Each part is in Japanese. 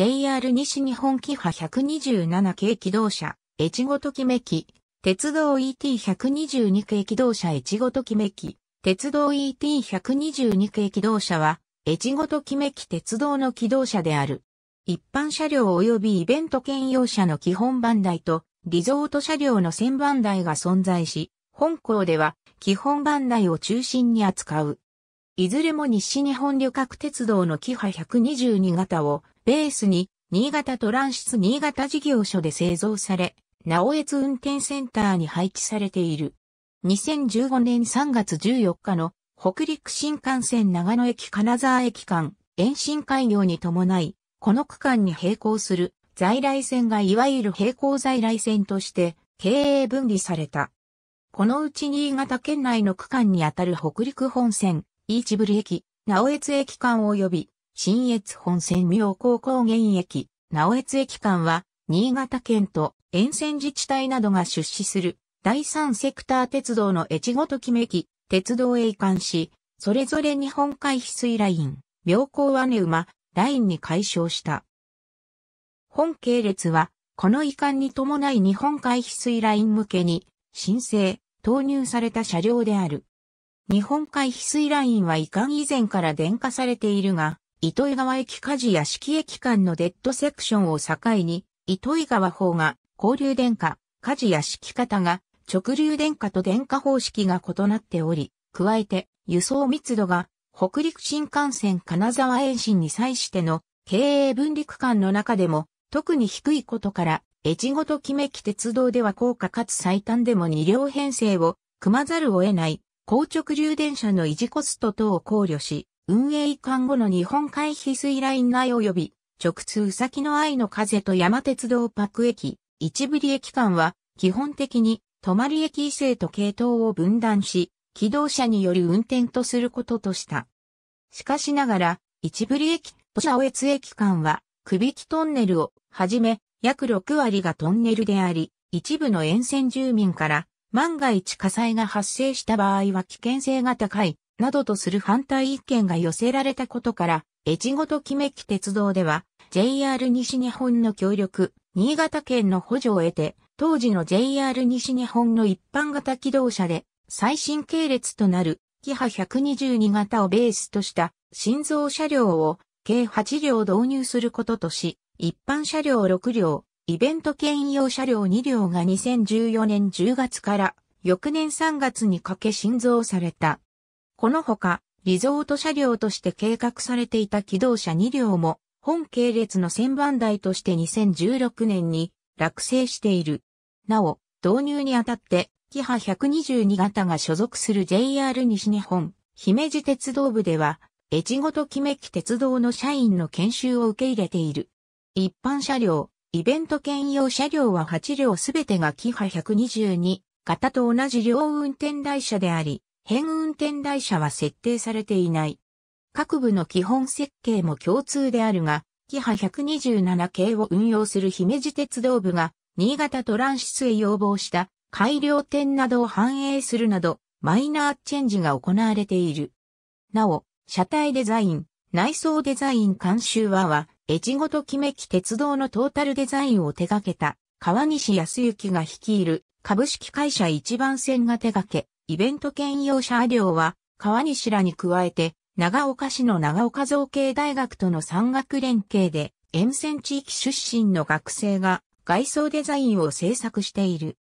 JR 西日本キハ127系気動車、越後ときめき、鉄道 ET122 系気動車越後ときめき、鉄道 ET122 系気動車は、越後ときめき鉄道の気動車である。一般車両及びイベント兼用車の基本番台と、リゾート車両の専番台が存在し、本項では基本番台を中心に扱う。いずれも西日本旅客鉄道のキハ122型をベースに、新潟トランシス新潟事業所で製造され、直江津運転センターに配置されている。2015年3月14日の北陸新幹線長野駅金沢駅間延伸開業に伴い、この区間に並行する在来線がいわゆる並行在来線として経営分離された。このうち新潟県内の区間にあたる北陸本線、飯振駅、直江津駅間及び、信越本線妙高高原駅、直江津駅間は、新潟県と沿線自治体などが出資する、第三セクター鉄道の越後ときめき、鉄道へ移管し、それぞれ日本海翡翠ライン、妙高和根馬、ラインに改称した。本系列は、この移管に伴い日本海翡翠ライン向けに、申請、投入された車両である。日本海翡翠ラインは移管以前から電化されているが、糸魚川駅梶屋敷駅間のデッドセクションを境に、糸魚川方が交流電化、梶屋敷方が直流電化と電化方式が異なっており、加えて輸送密度が北陸新幹線金沢延伸に際しての経営分離区間の中でも特に低いことから、越後ときめき鉄道では高価かつ最短でも2両編成を組まざるを得ない。高直流電車の維持コスト等を考慮し、運営移管後の日本海翡翠ライン内及び、直通うさぎの愛の風と山鉄道泊駅、市振駅間は、基本的に、泊駅以西と系統を分断し、気動車による運転とすることとした。しかしながら、市振駅と直江津駅間は、区引きトンネルをはじめ、約6割がトンネルであり、一部の沿線住民から、万が一火災が発生した場合は危険性が高い、などとする反対意見が寄せられたことから、越後ときめき鉄道では、JR 西日本の協力、新潟県の補助を得て、当時の JR 西日本の一般型気動車で、最新系列となる、キハ122型をベースとした、新造車両を、計8両導入することとし、一般車両6両、イベント兼用車両2両が2014年10月から翌年3月にかけ新造された。このほか、リゾート車両として計画されていた気動車2両も、本系列の専番台として2016年に落成している。なお、導入にあたって、キハ122型が所属する JR 西日本、姫路鉄道部では、越後ときめき鉄道の社員の研修を受け入れている。一般車両。イベント兼用車両は8両すべてがキハ122型と同じ両運転台車であり、変運転台車は設定されていない。各部の基本設計も共通であるが、キハ127系を運用する姫路鉄道部が、新潟トランシスへ要望した改良点などを反映するなど、マイナーチェンジが行われている。なお、車体デザイン、内装デザイン監修は、越後ときめき鉄道のトータルデザインを手掛けた、川西康之が率いる株式会社一番線が手掛け、イベント兼用車両は、川西らに加えて、長岡市の長岡造形大学との産学連携で、沿線地域出身の学生が外装デザインを制作している。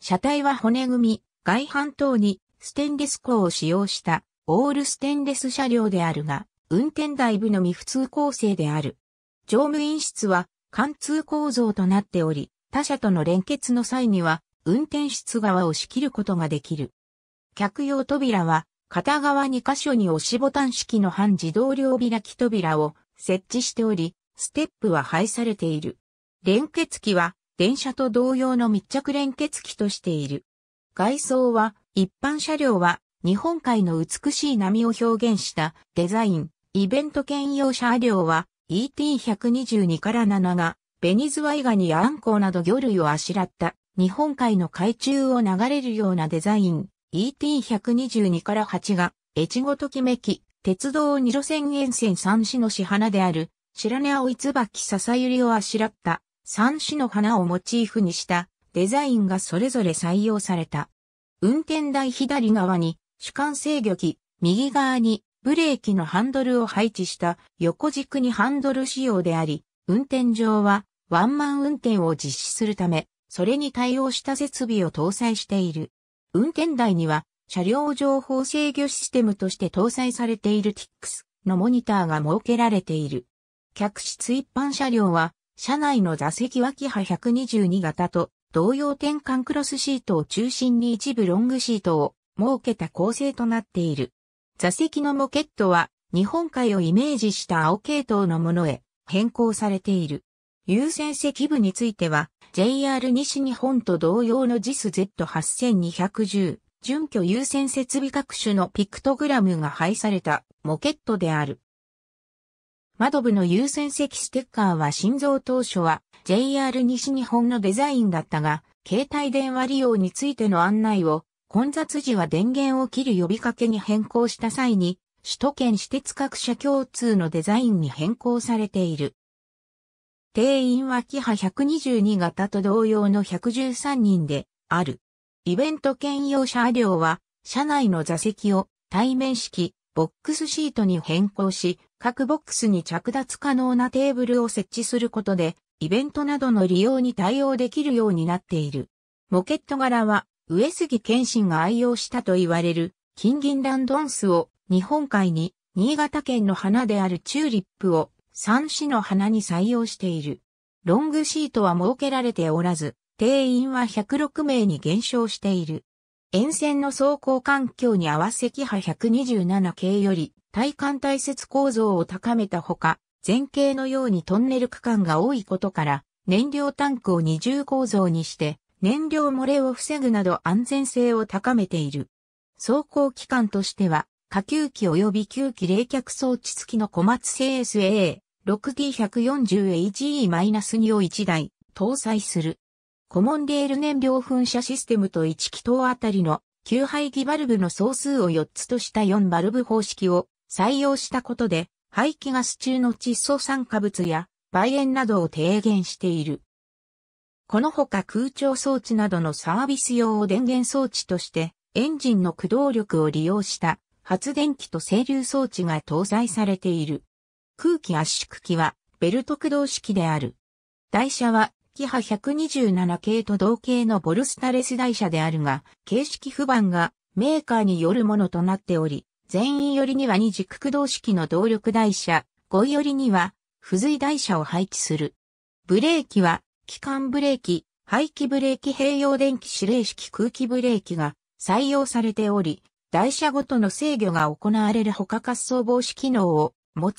車体は骨組み、外板等にステンレス鋼を使用したオールステンレス車両であるが、運転台部のみ普通構成である。乗務員室は貫通構造となっており、他車との連結の際には運転室側を仕切ることができる。客用扉は片側2カ所に押しボタン式の半自動両開き扉を設置しており、ステップは配されている。連結機は電車と同様の密着連結機としている。外装は一般車両は日本海の美しい波を表現したデザイン、イベント兼用車両はET122 から7が、ベニズワイガニやアンコウなど魚類をあしらった、日本海の海中を流れるようなデザイン。ET122 から8が、越後ときめき、鉄道2路線沿線3市の市花である、白根青い椿笹百合をあしらった3種の花をモチーフにしたデザインがそれぞれ採用された。運転台左側に主幹制御機、右側にブレーキのハンドルを配置した横軸にハンドル仕様であり、運転上はワンマン運転を実施するため、それに対応した設備を搭載している。運転台には車両情報制御システムとして搭載されている TICS のモニターが設けられている。客室一般車両は車内の座席脇派122型と同様転換クロスシートを中心に一部ロングシートを設けた構成となっている。座席のモケットは日本海をイメージした青系統のものへ変更されている。優先席部については JR 西日本と同様の JISZ8210 準拠優先設備各種のピクトグラムが配されたモケットである。窓部の優先席ステッカーは新造当初は JR 西日本のデザインだったが、携帯電話利用についての案内を混雑時は電源を切る呼びかけに変更した際に、首都圏私鉄各社共通のデザインに変更されている。定員脇派122型と同様の113人である。イベント兼用車両は、車内の座席を対面式、ボックスシートに変更し、各ボックスに着脱可能なテーブルを設置することで、イベントなどの利用に対応できるようになっている。モケット柄は、上杉謙信が愛用したと言われる、金銀ランドンスを日本海に、新潟県の花であるチューリップを3種の花に採用している。ロングシートは設けられておらず、定員は106名に減少している。沿線の走行環境に合わせキハ127系より体幹耐接構造を高めたほか、前景のようにトンネル区間が多いことから、燃料タンクを二重構造にして、燃料漏れを防ぐなど安全性を高めている。走行機関としては、下級機及び9機冷却装置付きの小松製 SA6D140HE-2 を1台搭載する。コモンレール燃料噴射システムと1気筒あたりの給排気バルブの総数を4つとした4バルブ方式を採用したことで、排気ガス中の窒素酸化物や売煙などを低減している。このほか空調装置などのサービス用を電源装置として、エンジンの駆動力を利用した発電機と整流装置が搭載されている。空気圧縮機はベルト駆動式である。台車は、キハ127系と同型のボルスタレス台車であるが、形式不番がメーカーによるものとなっており、前位よりには二軸駆動式の動力台車、後位よりには付随台車を配置する。ブレーキは、機関ブレーキ、排気ブレーキ併用電気指令式空気ブレーキが採用されており、台車ごとの制御が行われるほか滑走防止機能を持つ。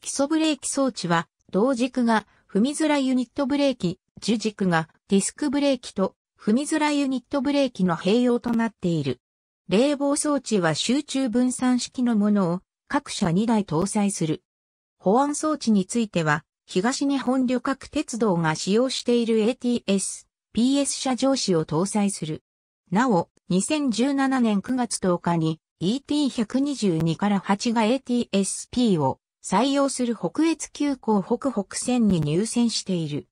基礎ブレーキ装置は、同軸が踏みづらユニットブレーキ、主軸がディスクブレーキと踏みづらユニットブレーキの併用となっている。冷房装置は集中分散式のものを各社2台搭載する。保安装置については東日本旅客鉄道が使用している ATS-P 車上子を搭載する。なお、2017年9月10日に ET122 から8が ATS-P を採用する北越急行北北線に入線している。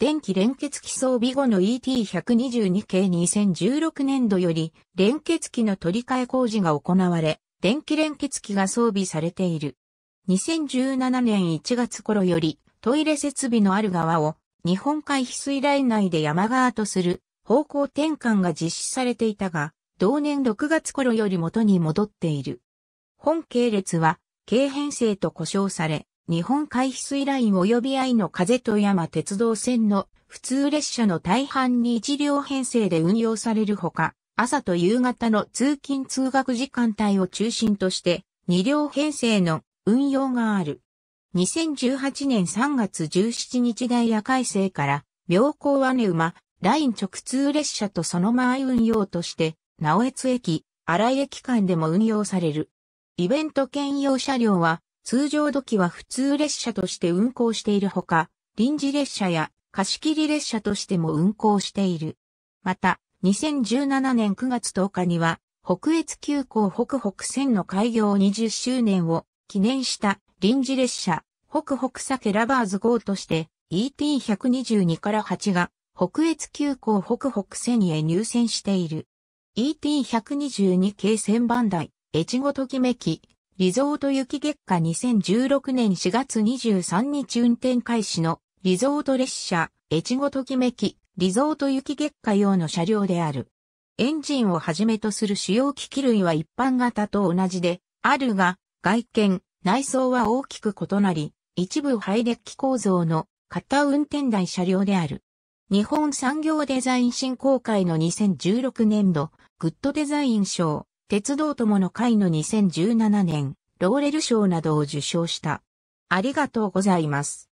電気連結機装備後の ET122 系2016年度より連結機の取り替え工事が行われ、電気連結機が装備されている。2017年1月頃よりトイレ設備のある側を日本海翡翠ライン内で山側とする方向転換が実施されていたが、同年6月頃より元に戻っている。本系列は、京編成と呼称され、日本海翡翠ライン及び愛の風と山鉄道線の普通列車の大半に1両編成で運用されるほか、朝と夕方の通勤通学時間帯を中心として2両編成の運用がある。2018年3月17日ダイヤ改正から、妙高姉馬、ライン直通列車とその前運用として、直江津駅、新井駅間でも運用される。イベント兼用車両は、通常時は普通列車として運行しているほか、臨時列車や貸切列車としても運行している。また、2017年9月10日には、北越急行北北線の開業20周年を記念した臨時列車、ホクホク鮭ラバーズ号として、ET122 から8が、北越急行ホクホク線へ入線している。ET122 系1000番台、越後ときめき、リゾート雪月下2016年4月23日運転開始のリゾート列車、越後ときめき、リゾート雪月下用の車両である。エンジンをはじめとする主要機器類は一般型と同じで、あるが、外見、内装は大きく異なり、一部ハイデッキ構造の片運転台車両である。日本産業デザイン振興会の2016年度、グッドデザイン賞、鉄道友の会の2017年、ローレル賞などを受賞した。ありがとうございます。